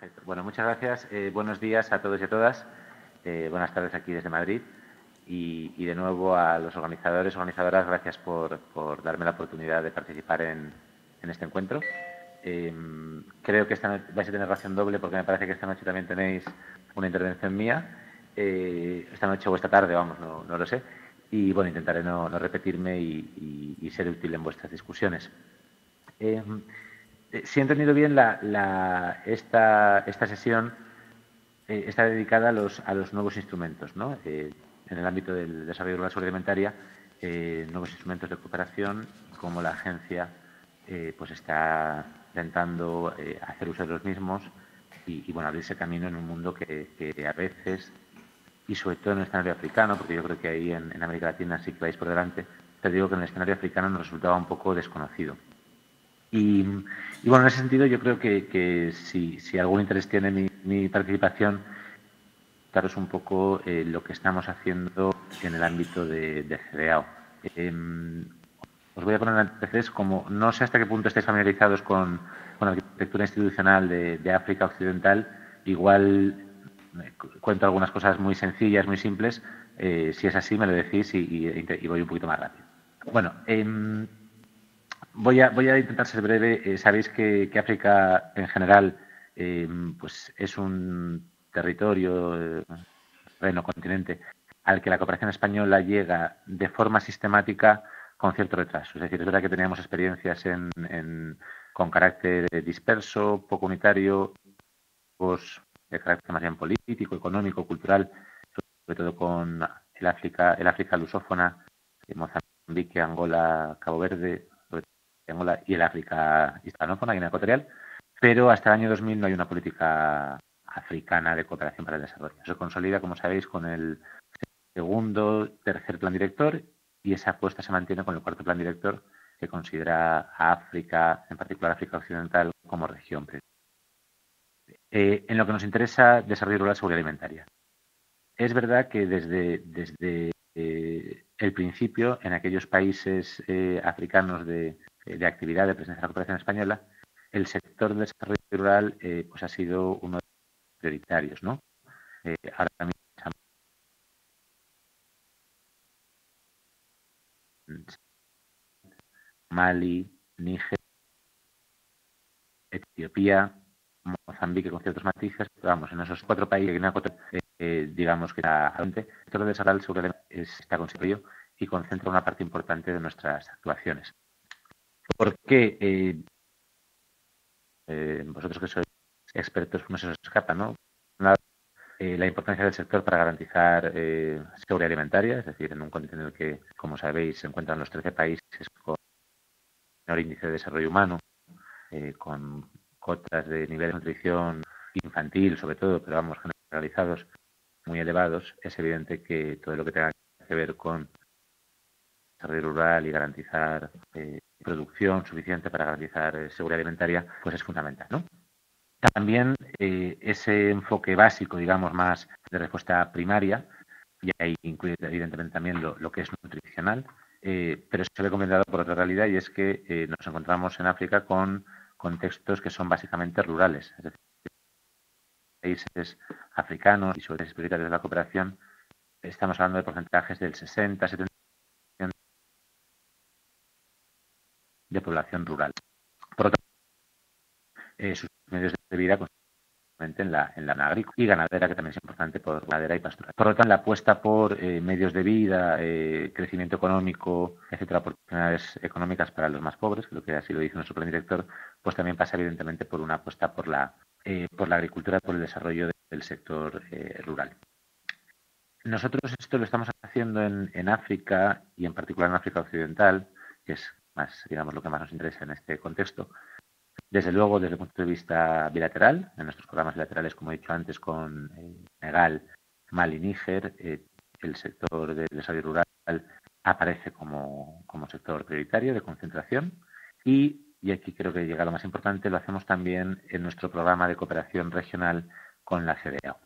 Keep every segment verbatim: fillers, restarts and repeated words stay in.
Perfecto. Bueno, muchas gracias. Eh, buenos días a todos y a todas. Eh, buenas tardes aquí desde Madrid. Y, y, de nuevo, a los organizadores y organizadoras, gracias por, por darme la oportunidad de participar en, en este encuentro. Eh, creo que esta noche vais a tener ración doble porque me parece que esta noche también tenéis una intervención mía. Eh, esta noche o esta tarde, vamos, no, no lo sé. Y, bueno, intentaré no, no repetirme y, y, y ser útil en vuestras discusiones. Eh, si he entendido bien, la, la, esta, esta sesión eh, está dedicada a los, a los nuevos instrumentos, ¿no? Eh, en el ámbito del desarrollo rural alimentaria, eh, nuevos instrumentos de cooperación, como la agencia eh, pues está intentando eh, hacer uso de los mismos y, y bueno, abrirse camino en un mundo que, que a veces, y sobre todo en el escenario africano, porque yo creo que ahí en, en América Latina sí que vais por delante, pero digo que en el escenario africano nos resultaba un poco desconocido. Y, y bueno, en ese sentido yo creo que, que si, si algún interés tiene mi, mi participación, contaros un poco eh, lo que estamos haciendo en el ámbito de, de CEDEAO. Eh, os voy a poner antecedentes, como no sé hasta qué punto estáis familiarizados con, con la arquitectura institucional de, de África Occidental, igual eh, cuento algunas cosas muy sencillas, muy simples. Eh, si es así, me lo decís y, y, y voy un poquito más rápido. Bueno, eh, voy, a, voy a intentar ser breve. Eh, sabéis que, que África en general eh, pues es un territorio, reino, continente, al que la cooperación española llega de forma sistemática con cierto retraso. Es decir, es verdad que teníamos experiencias en, en, con carácter disperso, poco unitario, pues, de carácter más bien político, económico, cultural, sobre todo con el África, el África lusófona, Mozambique, Angola, Cabo Verde, Angola, y el África hispanófona, Guinea Ecuatorial, pero hasta el año dos mil no hay una política africana de cooperación para el desarrollo. Se consolida, como sabéis, con el segundo, tercer plan director y esa apuesta se mantiene con el cuarto plan director que considera a África, en particular África Occidental, como región. Eh, en lo que nos interesa desarrollo rural, seguridad alimentaria. Es verdad que desde, desde eh, el principio, en aquellos países eh, africanos de, de actividad, de presencia de la cooperación española, el sector del desarrollo rural eh, pues ha sido uno de prioritarios, ¿no? Eh, ahora también Mali, Níger, Etiopía, Mozambique con ciertos matices, pero vamos, en esos cuatro países, Guinea Ecuatorial, eh, digamos que está adelante, el sector de desarrollo rural está constituido y concentra una parte importante de nuestras actuaciones. ¿Por qué eh, eh, vosotros que sois expertos no se nos escapa, ¿no? Una, eh, la importancia del sector para garantizar eh, seguridad alimentaria, es decir, en un continente en el que, como sabéis, se encuentran los trece países con menor índice de desarrollo humano, eh, con cotas de nivel de nutrición infantil, sobre todo, pero vamos, generalizados, muy elevados, es evidente que todo lo que tenga que ver con desarrollo rural y garantizar eh, producción suficiente para garantizar eh, seguridad alimentaria, pues es fundamental, ¿no? También eh, ese enfoque básico, digamos, más de respuesta primaria, y ahí incluye evidentemente también lo, lo que es nutricional, eh, pero se ve complementado por otra realidad y es que eh, nos encontramos en África con contextos que son básicamente rurales. Es decir, países africanos y sobre todo prioritarios de la cooperación, estamos hablando de porcentajes del sesenta a setenta por ciento de población rural. Por otro lado, eh, sus medios de vida constantemente en la, en la agrícola y ganadera, que también es importante por ganadera y pastura. Por lo tanto, la apuesta por eh, medios de vida, eh, crecimiento económico, etcétera, oportunidades económicas para los más pobres, creo que así lo dice nuestro plan director, pues también pasa evidentemente por una apuesta por la, eh, por la agricultura, por el desarrollo de, del sector eh, rural. Nosotros esto lo estamos haciendo en, en África y en particular en África Occidental, que es más, digamos, lo que más nos interesa en este contexto. Desde luego, desde el punto de vista bilateral, en nuestros programas bilaterales, como he dicho antes, con Senegal, Mali, Níger, eh, el sector del desarrollo rural aparece como, como sector prioritario de concentración. Y, y aquí creo que llega lo más importante, lo hacemos también en nuestro programa de cooperación regional con la CEDEAO.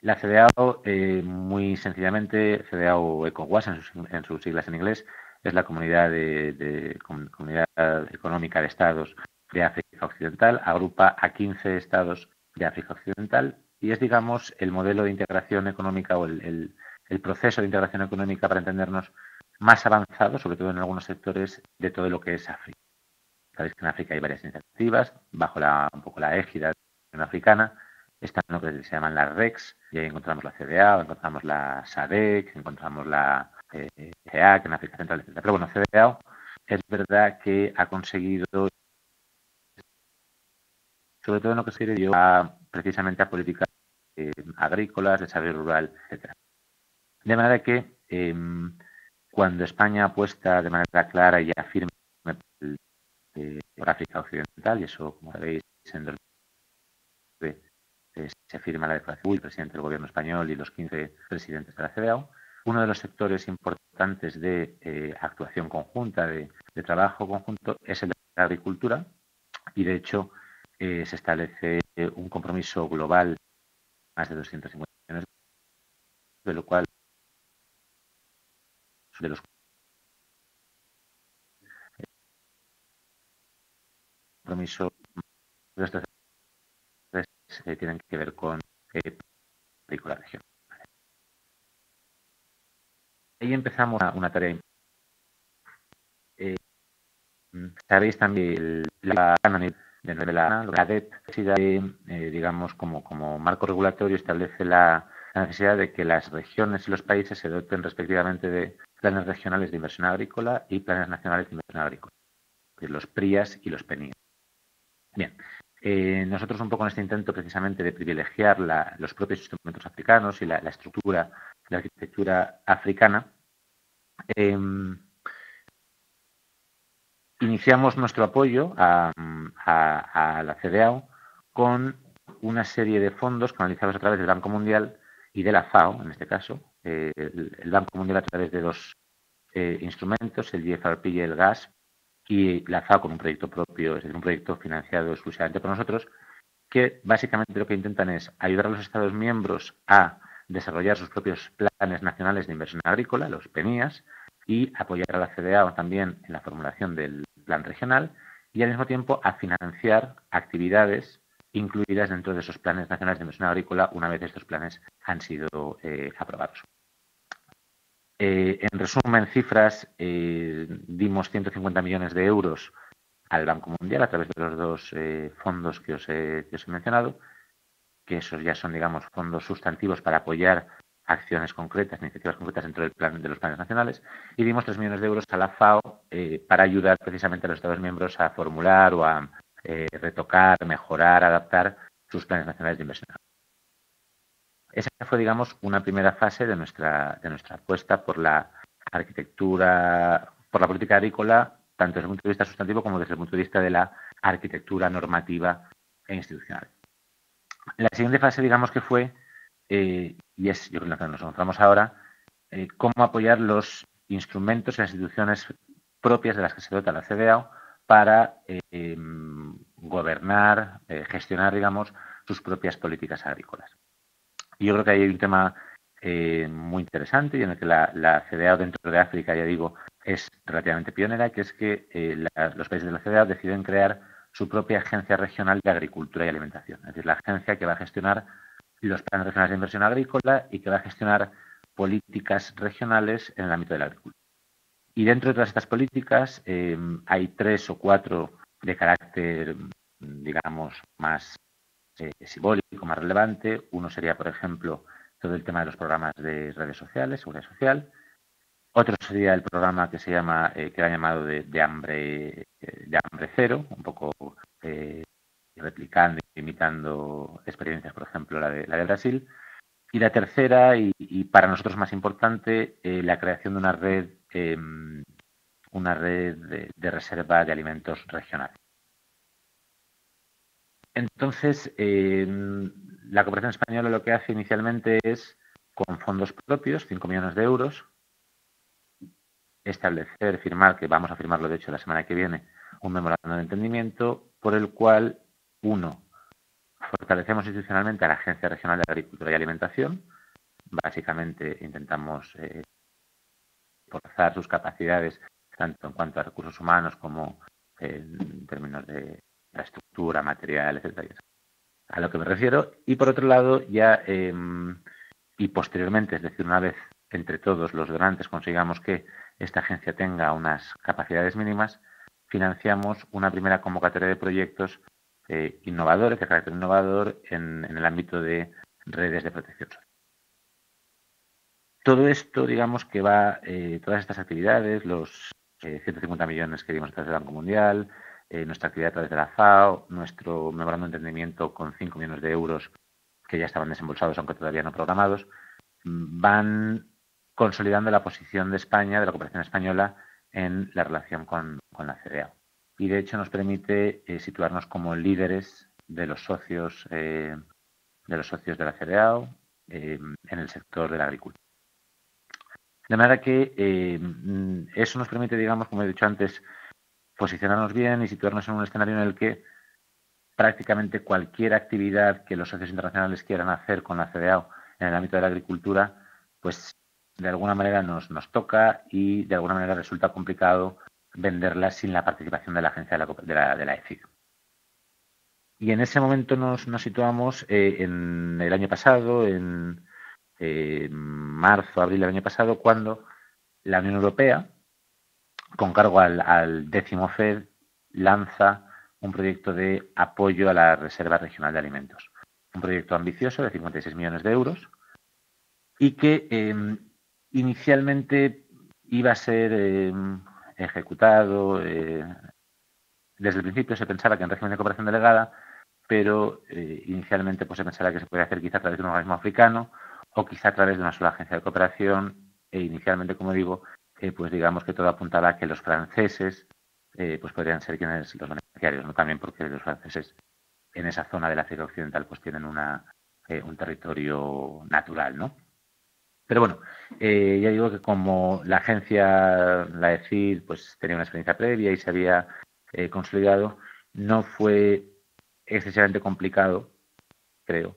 La CEDEAO, eh, muy sencillamente, CEDEAO ECOWAS, en sus, en sus siglas en inglés, es la comunidad, de, de, de, comunidad económica de estados de África Occidental, agrupa a quince estados de África Occidental y es, digamos, el modelo de integración económica o el, el, el proceso de integración económica, para entendernos, más avanzado, sobre todo en algunos sectores, de todo lo que es África. Sabéis que en África hay varias iniciativas, bajo la, un poco la égida de la Unión Africana, están lo que se llaman las R E Cs, y ahí encontramos la CEDEAO, encontramos la SADEC, encontramos la eh, EAC en África Central, etcétera. Pero bueno, CEDEAO es verdad que ha conseguido, sobre todo en lo que se refiere a, precisamente a políticas eh, agrícolas, desarrollo rural, etcétera. De manera que eh, cuando España apuesta de manera clara y afirme eh, por África Occidental, y eso, como sabéis, en dos mil nueve eh, se firma la declaración del presidente del gobierno español y los quince presidentes de la CEDEAO, uno de los sectores importantes de eh, actuación conjunta, de, de trabajo conjunto, es el de la agricultura, y de hecho eh, se establece eh, un compromiso global más de doscientos cincuenta millones, de lo cual de los compromisos que tienen que ver con eh, la región. Ahí empezamos una, una tarea importante. Eh, Sabéis también el, la de la, la D E P, eh, digamos, como, como marco regulatorio, establece la, la necesidad de que las regiones y los países se doten respectivamente de planes regionales de inversión agrícola y planes nacionales de inversión agrícola, los PRIAS y los PENIAS. Bien, eh, nosotros un poco en este intento precisamente de privilegiar la, los propios instrumentos africanos y la, la estructura, la arquitectura africana, eh, iniciamos nuestro apoyo a, a, a la CEDEAO con una serie de fondos canalizados a través del Banco Mundial y de la FAO, en este caso. Eh, el, el Banco Mundial a través de dos eh, instrumentos, el G F R P y el GAS, y la FAO con un proyecto propio, es decir, un proyecto financiado exclusivamente por nosotros, que básicamente lo que intentan es ayudar a los Estados miembros a desarrollar sus propios planes nacionales de inversión agrícola, los PENIAS, y apoyar a la CEDEAO también en la formulación del plan regional y al mismo tiempo a financiar actividades incluidas dentro de esos planes nacionales de inversión agrícola una vez estos planes han sido eh, aprobados. Eh, en resumen, cifras, eh, dimos ciento cincuenta millones de euros al Banco Mundial a través de los dos eh, fondos que os, he, que os he mencionado, que esos ya son, digamos, fondos sustantivos para apoyar acciones concretas, iniciativas concretas dentro del plan, de los planes nacionales, y dimos tres millones de euros a la FAO eh, para ayudar precisamente a los Estados miembros a formular o a eh, retocar, mejorar, adaptar sus planes nacionales de inversión. Esa fue, digamos, una primera fase de nuestra, de nuestra apuesta por la arquitectura, por la política agrícola, tanto desde el punto de vista sustantivo como desde el punto de vista de la arquitectura normativa e institucional. La siguiente fase, digamos, que fue, eh, y es yo creo en la que nos encontramos ahora, eh, cómo apoyar los instrumentos y las instituciones propias de las que se dota la CEDEAO para eh, gobernar, eh, gestionar, digamos, sus propias políticas agrícolas. Yo creo que hay un tema eh, muy interesante y en el que la, la CEDEAO dentro de África, ya digo, es relativamente pionera, que es que eh, la, los países de la CEDEAO deciden crear su propia agencia regional de agricultura y alimentación. Es decir, la agencia que va a gestionar los planes regionales de inversión agrícola y que va a gestionar políticas regionales en el ámbito de la agricultura. Y dentro de todas estas políticas eh, hay tres o cuatro de carácter, digamos, más Eh, simbólico, más relevante. Uno sería, por ejemplo, todo el tema de los programas de redes sociales, seguridad social. Otro sería el programa que se llama, eh, que era llamado de, de hambre eh, de hambre cero, un poco eh, replicando y imitando experiencias, por ejemplo, la de, la de Brasil. Y la tercera, y, y para nosotros más importante, eh, la creación de una red, eh, una red de, de reserva de alimentos regionales. Entonces, eh, la cooperación española lo que hace inicialmente es, con fondos propios, cinco millones de euros, establecer, firmar, que vamos a firmarlo de hecho la semana que viene, un memorándum de entendimiento por el cual, uno, fortalecemos institucionalmente a la Agencia Regional de Agricultura y Alimentación. Básicamente intentamos eh, forzar sus capacidades tanto en cuanto a recursos humanos como eh, en términos de la estructura, materiales, etcétera. A lo que me refiero. Y por otro lado, ya eh, y posteriormente, es decir, una vez entre todos los donantes consigamos que esta agencia tenga unas capacidades mínimas, financiamos una primera convocatoria de proyectos eh, innovadores, de carácter innovador, en, en el ámbito de redes de protección social. Todo esto, digamos, que va, eh, todas estas actividades, los eh, ciento cincuenta millones que dimos a través del Banco Mundial, eh, nuestra actividad a través de la FAO, nuestro memorando de entendimiento con cinco millones de euros que ya estaban desembolsados, aunque todavía no programados, van consolidando la posición de España, de la cooperación española, en la relación con, con la CEDEAO. Y, de hecho, nos permite eh, situarnos como líderes de los socios, eh, de los socios de la CEDEAO eh, en el sector de la agricultura. De manera que eh, eso nos permite, digamos, como he dicho antes, posicionarnos bien y situarnos en un escenario en el que prácticamente cualquier actividad que los socios internacionales quieran hacer con la CEDEAO en el ámbito de la agricultura, pues de alguna manera nos, nos toca y de alguna manera resulta complicado venderla sin la participación de la agencia de la, de la, de la E C I D. Y en ese momento nos, nos situamos eh, en el año pasado, en... Eh, marzo, abril del año pasado, cuando la Unión Europea, con cargo al, al décimo FED, lanza un proyecto de apoyo a la Reserva Regional de Alimentos. Un proyecto ambicioso de cincuenta y seis millones de euros y que eh, inicialmente iba a ser eh, ejecutado. Eh, desde el principio se pensaba que en régimen de cooperación delegada, pero eh, inicialmente pues, se pensaba que se podía hacer quizá a través de un organismo africano o quizá a través de una sola agencia de cooperación, e inicialmente, como digo, eh, pues digamos que todo apuntaba a que los franceses eh, pues podrían ser quienes los beneficiarios, ¿no? También porque los franceses en esa zona del África Occidental pues tienen una, eh, un territorio natural, ¿no? Pero bueno, eh, ya digo que como la agencia, la E C I D, pues tenía una experiencia previa y se había eh, consolidado, no fue excesivamente complicado, creo,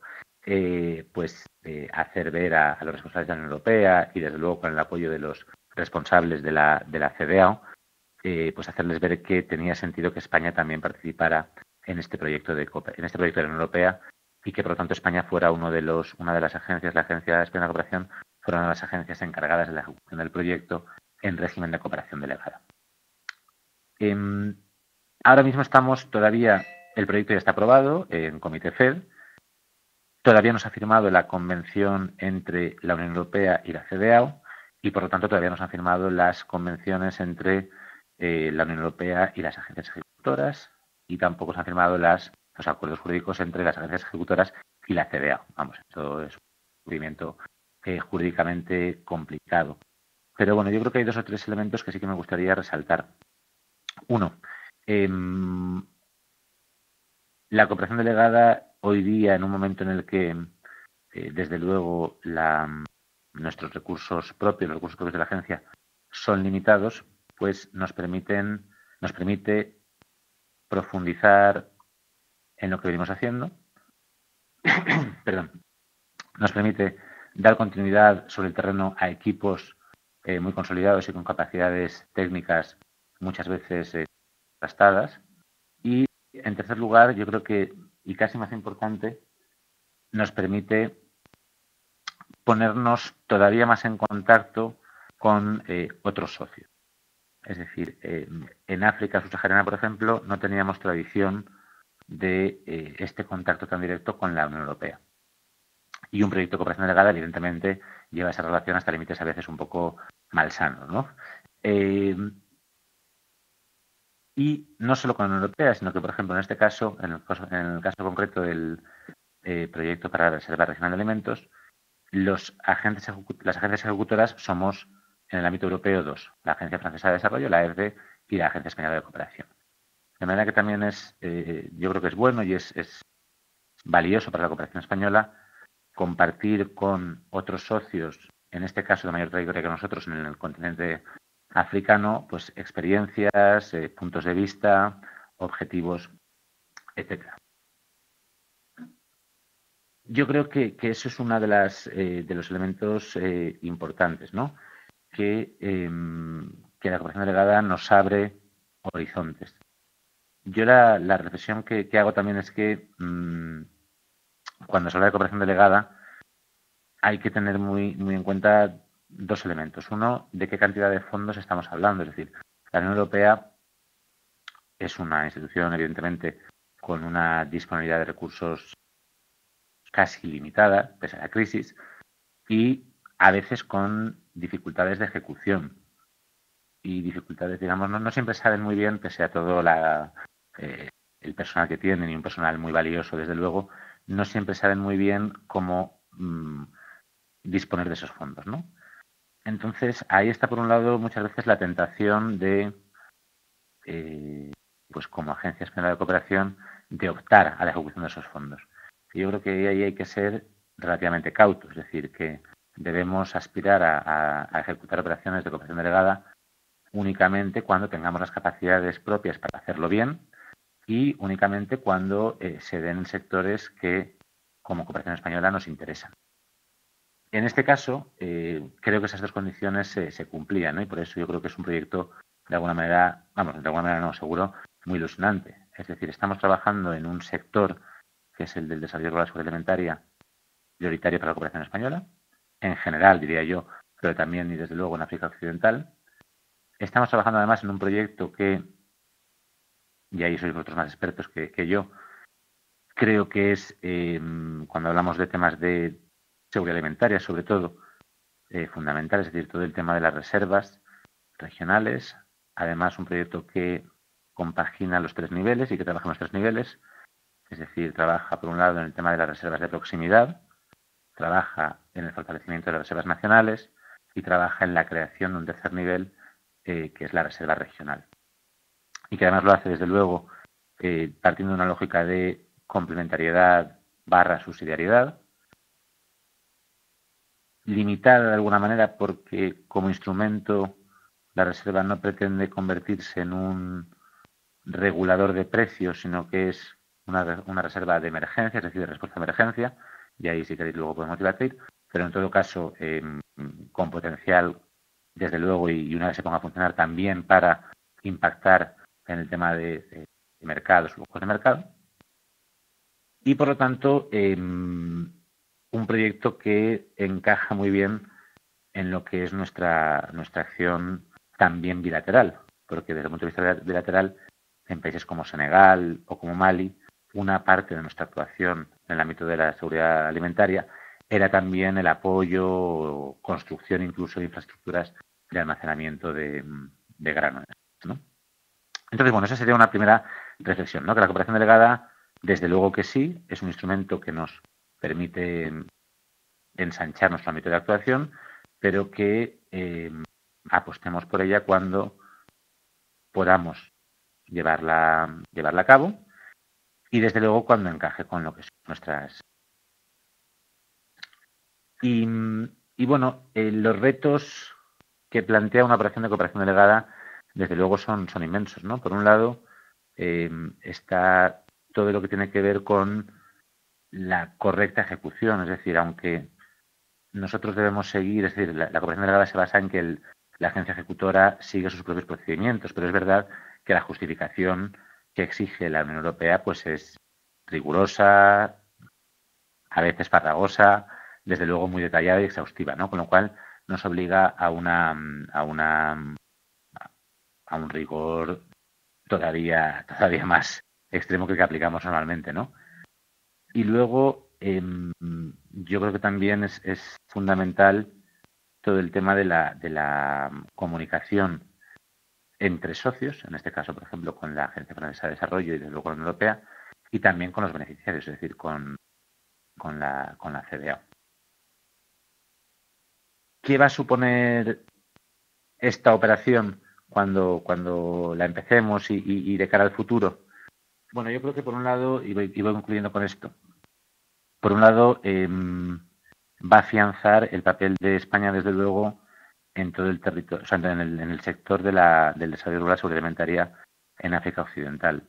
Eh, pues eh, hacer ver a, a los responsables de la Unión Europea y, desde luego, con el apoyo de los responsables de la, de la CEDEAO, eh, pues hacerles ver que tenía sentido que España también participara en este proyecto de en este proyecto de la Unión Europea y que, por lo tanto, España fuera uno de los una de las agencias, la Agencia Española de Cooperación, fuera una de las agencias encargadas de la ejecución del proyecto en régimen de cooperación delegada. Eh, ahora mismo estamos todavía, el proyecto ya está aprobado en Comité FED. Todavía no se ha firmado la convención entre la Unión Europea y la CEDEAO y, por lo tanto, todavía no se han firmado las convenciones entre eh, la Unión Europea y las agencias ejecutoras, y tampoco se han firmado las, los acuerdos jurídicos entre las agencias ejecutoras y la CEDEAO. Vamos, esto es un procedimiento eh, jurídicamente complicado. Pero bueno, yo creo que hay dos o tres elementos que sí que me gustaría resaltar. Uno, eh, la cooperación delegada hoy día, en un momento en el que, eh, desde luego, la, nuestros recursos propios, los recursos propios de la agencia, son limitados, pues nos permiten, nos permite profundizar en lo que venimos haciendo. Perdón. Nos permite dar continuidad sobre el terreno a equipos eh, muy consolidados y con capacidades técnicas muchas veces eh, gastadas. Y, en tercer lugar, yo creo que, y casi más importante, nos permite ponernos todavía más en contacto con eh, otros socios. Es decir, eh, en África subsahariana, por ejemplo, no teníamos tradición de eh, este contacto tan directo con la Unión Europea. Y un proyecto de cooperación delegada, evidentemente, lleva esa relación hasta límites a veces un poco malsanos, ¿no? Eh, Y no solo con la Unión Europea, sino que, por ejemplo, en este caso, en el caso, en el caso concreto del eh, proyecto para la Reserva Regional de Alimentos, los agentes, las agencias ejecutoras somos, en el ámbito europeo, dos: la Agencia Francesa de Desarrollo, la E R D, y la Agencia Española de Cooperación. De manera que también es, eh, yo creo que es bueno y es, es valioso para la cooperación española compartir con otros socios, en este caso de mayor trayectoria que nosotros en el continente africano, pues experiencias, eh, puntos de vista, objetivos, etcétera. Yo creo que, que eso es uno de, las, eh, de los elementos eh, importantes, ¿no? Que, eh, que la cooperación delegada nos abre horizontes. Yo la, la reflexión que, que hago también es que mmm, cuando se habla de cooperación delegada hay que tener muy, muy en cuenta dos elementos. Uno, de qué cantidad de fondos estamos hablando. Es decir, la Unión Europea es una institución, evidentemente, con una disponibilidad de recursos casi limitada, pese a la crisis, y a veces con dificultades de ejecución. Y dificultades, digamos, no, no siempre saben muy bien, pese a todo la, eh, el personal que tienen, y un personal muy valioso, desde luego, no siempre saben muy bien cómo mmm, disponer de esos fondos, ¿no? Entonces, ahí está, por un lado, muchas veces la tentación de, eh, pues como Agencia Española de Cooperación, de optar a la ejecución de esos fondos. Y yo creo que ahí hay que ser relativamente cautos, es decir, que debemos aspirar a, a, a ejecutar operaciones de cooperación delegada únicamente cuando tengamos las capacidades propias para hacerlo bien y únicamente cuando eh, se den en sectores que, como cooperación española, nos interesan. En este caso, eh, creo que esas dos condiciones eh, se cumplían, ¿no? Y por eso yo creo que es un proyecto, de alguna manera, vamos, de alguna manera no, seguro, muy ilusionante. Es decir, estamos trabajando en un sector que es el del desarrollo rural superalimentaria, prioritario para la cooperación española, en general, diría yo, pero también y desde luego en África Occidental. Estamos trabajando además en un proyecto que, y ahí sois vosotros más expertos que, que yo, creo que es, eh, cuando hablamos de temas de seguridad alimentaria, sobre todo, eh, fundamental, es decir, todo el tema de las reservas regionales. Además, un proyecto que compagina los tres niveles y que trabaja en los tres niveles. Es decir, trabaja, por un lado, en el tema de las reservas de proximidad, trabaja en el fortalecimiento de las reservas nacionales y trabaja en la creación de un tercer nivel, eh, que es la reserva regional. Y que además lo hace, desde luego, eh, partiendo de una lógica de complementariedad barra subsidiariedad, limitada de alguna manera porque, como instrumento, la reserva no pretende convertirse en un regulador de precios, sino que es una, una reserva de emergencia, es decir, de respuesta a emergencia, y ahí, si queréis, luego podemos debatir, pero en todo caso, eh, con potencial, desde luego, y una vez se ponga a funcionar, también para impactar en el tema de, de, de mercados, flujos de mercado. Y, por lo tanto, eh, un proyecto que encaja muy bien en lo que es nuestra, nuestra acción también bilateral, porque desde el punto de vista bilateral, en países como Senegal o como Mali, una parte de nuestra actuación en el ámbito de la seguridad alimentaria era también el apoyo, construcción incluso de infraestructuras de almacenamiento de, de granos, ¿no? Entonces, bueno, esa sería una primera reflexión, ¿no? Que la cooperación delegada, desde luego que sí, es un instrumento que nos permite ensanchar nuestro ámbito de actuación, pero que eh, apostemos por ella cuando podamos llevarla, llevarla a cabo y, desde luego, cuando encaje con lo que son nuestras. Y, y bueno, eh, los retos que plantea una operación de cooperación delegada, desde luego, son, son inmensos, ¿no? Por un lado, eh, está todo lo que tiene que ver con la correcta ejecución, es decir, aunque nosotros debemos seguir, es decir, la, la cooperación delegada se basa en que el, la agencia ejecutora sigue sus propios procedimientos, pero es verdad que la justificación que exige la Unión Europea pues es rigurosa, a veces farragosa, desde luego muy detallada y exhaustiva, ¿no? Con lo cual nos obliga a una a una a un rigor todavía todavía más extremo que el que aplicamos normalmente, ¿no? Y luego, eh, yo creo que también es, es fundamental todo el tema de la, de la comunicación entre socios, en este caso, por ejemplo, con la Agencia Francesa de Desarrollo y, desde luego, la Unión Europea, y también con los beneficiarios, es decir, con, con, la, con la CEDEAO. ¿Qué va a suponer esta operación cuando, cuando la empecemos y, y, y de cara al futuro? Bueno, yo creo que, por un lado, y voy, y voy concluyendo con esto, por un lado, eh, va a afianzar el papel de España, desde luego, en todo el territorio, o sea, en el, en el sector de la, del desarrollo rural superalimentaria en África Occidental.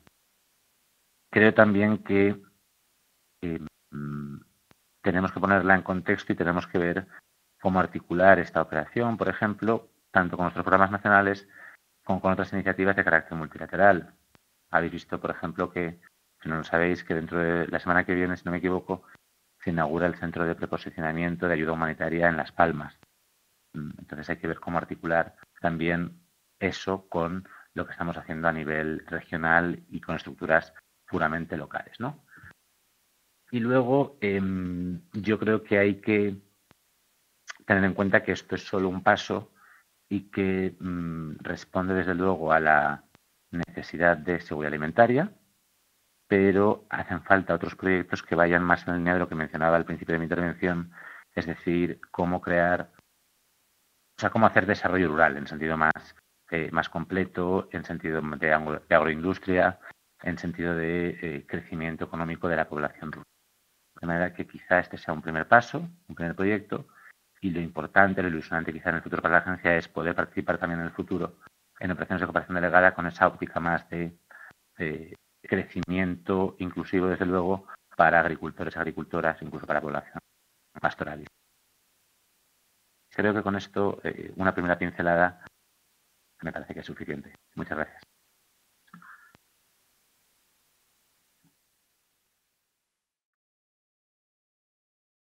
Creo también que eh, tenemos que ponerla en contexto y tenemos que ver cómo articular esta operación, por ejemplo, tanto con nuestros programas nacionales como con otras iniciativas de carácter multilateral. habéis visto, por ejemplo, que, que no lo sabéis, que dentro de la semana que viene, si no me equivoco, se inaugura el centro de preposicionamiento de ayuda humanitaria en Las Palmas. Entonces hay que ver cómo articular también eso con lo que estamos haciendo a nivel regional y con estructuras puramente locales, ¿no? Y luego eh, yo creo que hay que tener en cuenta que esto es solo un paso y que mm, responde desde luego a la necesidad de seguridad alimentaria, pero hacen falta otros proyectos que vayan más en línea de lo que mencionaba al principio de mi intervención, es decir, cómo crear, o sea, cómo hacer desarrollo rural en sentido más, eh, más completo, en sentido de, agro, de agroindustria, en sentido de eh, crecimiento económico de la población rural. De manera que quizá este sea un primer paso, un primer proyecto, y lo importante, lo ilusionante quizá en el futuro para la agencia es poder participar también en el futuro en operaciones de cooperación delegada con esa óptica más de, de crecimiento inclusivo, desde luego, para agricultores, agricultoras, incluso para población pastoral. Creo que con esto eh, una primera pincelada me parece que es suficiente. Muchas gracias.